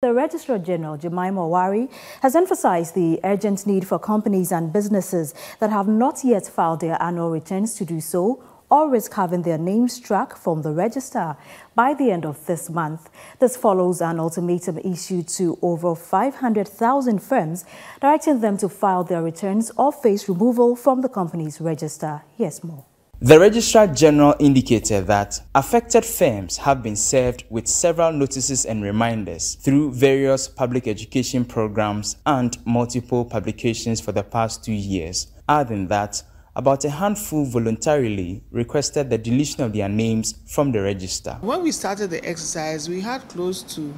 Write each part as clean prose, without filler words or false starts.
The Registrar General, Jemima Wari, has emphasized the urgent need for companies and businesses that have not yet filed their annual returns to do so or risk having their names struck from the register by the end of this month. This follows an ultimatum issued to over 500,000 firms, directing them to file their returns or face removal from the company's register. Here's more. The Registrar General indicated that affected firms have been served with several notices and reminders through various public education programs and multiple publications for the past 2 years, adding that about a handful voluntarily requested the deletion of their names from the register. When we started the exercise, we had close to,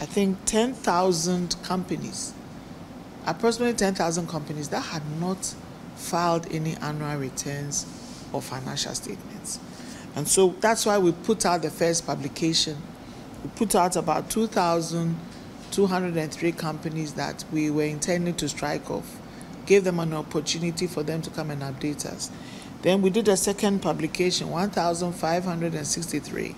I think, 10,000 companies, approximately 10,000 companies that had not filed any annual returns or financial statements. And so that's why we put out the first publication. We put out about 2,203 companies that we were intending to strike off, gave them an opportunity for them to come and update us. Then we did a second publication, 1,563.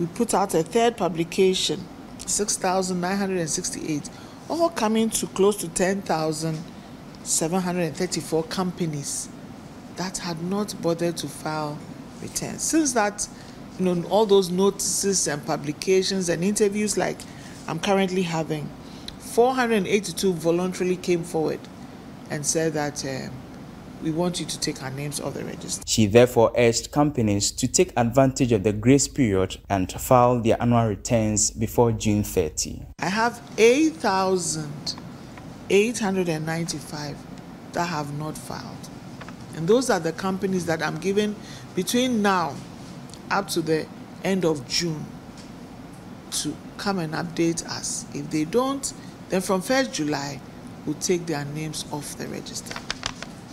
We put out a third publication, 6,968, all coming to close to 10,734 companies that had not bothered to file returns. Since that, all those notices and publications and interviews like I'm currently having, 482 voluntarily came forward and said that we want you to take our names off the register. She therefore urged companies to take advantage of the grace period and file their annual returns before June 30. I have 8,895 that have not filed. And those are the companies that I'm giving between now up to the end of June to come and update us. If they don't, then from 1st July, we'll take their names off the register.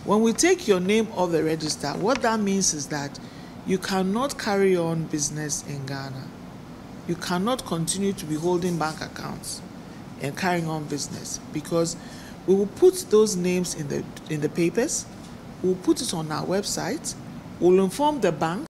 When we take your name off the register, what that means is that you cannot carry on business in Ghana. You cannot continue to be holding bank accounts and carrying on business, because we will put those names in the papers. We'll put it on our website, we'll inform the bank,